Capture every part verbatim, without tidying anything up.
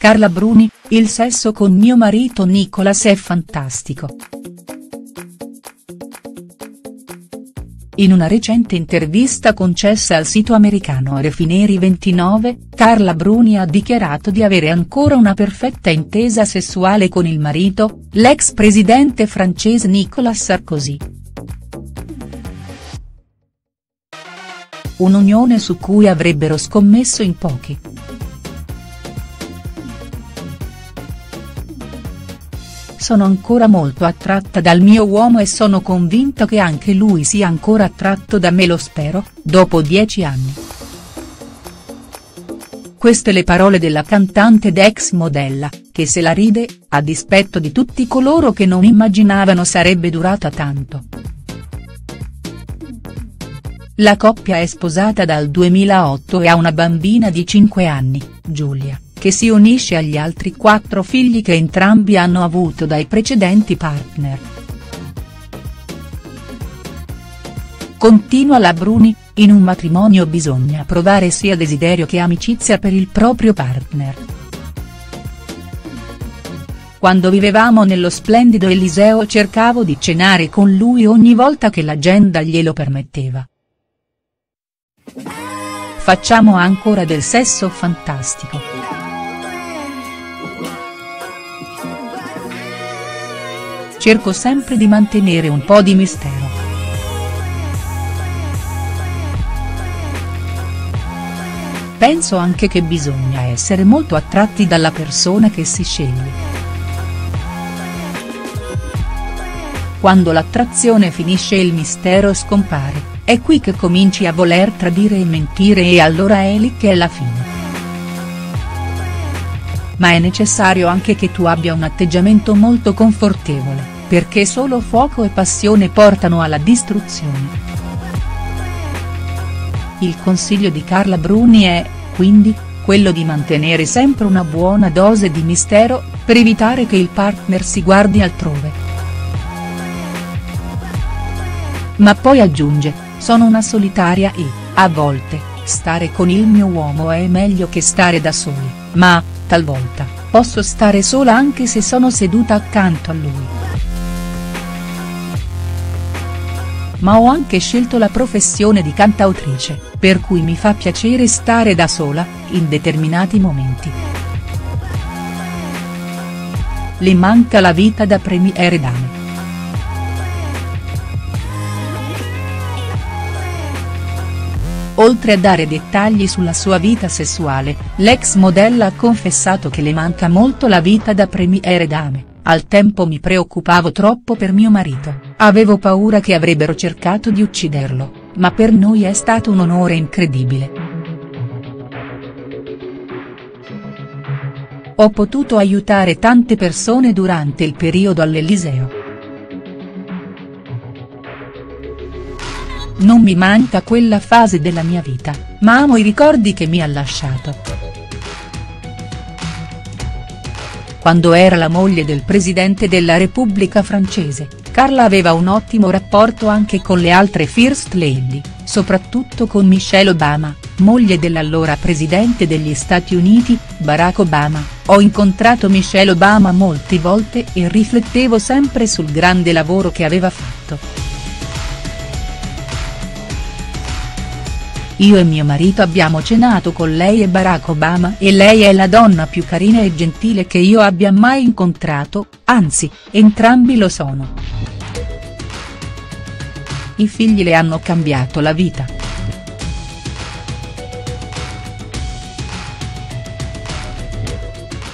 Carla Bruni, il sesso con mio marito Nicolas è fantastico. In una recente intervista concessa al sito americano Refinery ventinove, Carla Bruni ha dichiarato di avere ancora una perfetta intesa sessuale con il marito, l'ex presidente francese Nicolas Sarkozy. Un'unione su cui avrebbero scommesso in pochi. Sono ancora molto attratta dal mio uomo e sono convinta che anche lui sia ancora attratto da me, lo spero, dopo dieci anni. Queste le parole della cantante ed ex modella, che se la ride, a dispetto di tutti coloro che non immaginavano sarebbe durata tanto. La coppia è sposata dal duemilaotto e ha una bambina di cinque anni, Giulia, che si unisce agli altri quattro figli che entrambi hanno avuto dai precedenti partner. Continua la Bruni, in un matrimonio bisogna provare sia desiderio che amicizia per il proprio partner. Quando vivevamo nello splendido Eliseo cercavo di cenare con lui ogni volta che l'agenda glielo permetteva. Facciamo ancora del sesso fantastico. Cerco sempre di mantenere un po' di mistero. Penso anche che bisogna essere molto attratti dalla persona che si sceglie. Quando l'attrazione finisce e il mistero scompare, è qui che cominci a voler tradire e mentire e allora è lì che è la fine. Ma è necessario anche che tu abbia un atteggiamento molto confortevole, perché solo fuoco e passione portano alla distruzione. Il consiglio di Carla Bruni è, quindi, quello di mantenere sempre una buona dose di mistero, per evitare che il partner si guardi altrove. Ma poi aggiunge, sono una solitaria e, a volte, stare con il mio uomo è meglio che stare da soli, ma, talvolta, posso stare sola anche se sono seduta accanto a lui. Ma ho anche scelto la professione di cantautrice, per cui mi fa piacere stare da sola, in determinati momenti. Le manca la vita da premiere dame. Oltre a dare dettagli sulla sua vita sessuale, l'ex modella ha confessato che le manca molto la vita da premiere dame, al tempo mi preoccupavo troppo per mio marito, avevo paura che avrebbero cercato di ucciderlo, ma per noi è stato un onore incredibile. Ho potuto aiutare tante persone durante il periodo all'Eliseo. Non mi manca quella fase della mia vita, ma amo i ricordi che mi ha lasciato. Quando era la moglie del presidente della Repubblica francese, Carla aveva un ottimo rapporto anche con le altre First Lady, soprattutto con Michelle Obama, moglie dell'allora presidente degli Stati Uniti, Barack Obama. Ho incontrato Michelle Obama molte volte e riflettevo sempre sul grande lavoro che aveva fatto. Io e mio marito abbiamo cenato con lei e Barack Obama e lei è la donna più carina e gentile che io abbia mai incontrato, anzi, entrambi lo sono. I figli le hanno cambiato la vita.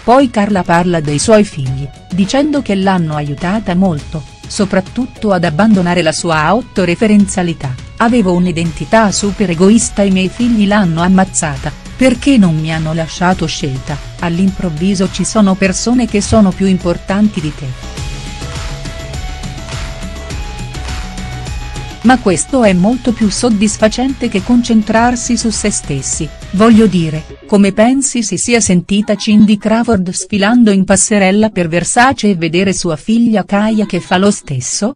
Poi Carla parla dei suoi figli, dicendo che l'hanno aiutata molto, soprattutto ad abbandonare la sua autoreferenzialità. Avevo un'identità super egoista, i miei figli l'hanno ammazzata, perché non mi hanno lasciato scelta, all'improvviso ci sono persone che sono più importanti di te. Ma questo è molto più soddisfacente che concentrarsi su se stessi, voglio dire, come pensi si sia sentita Cindy Crawford sfilando in passerella per Versace e vedere sua figlia Kaia che fa lo stesso?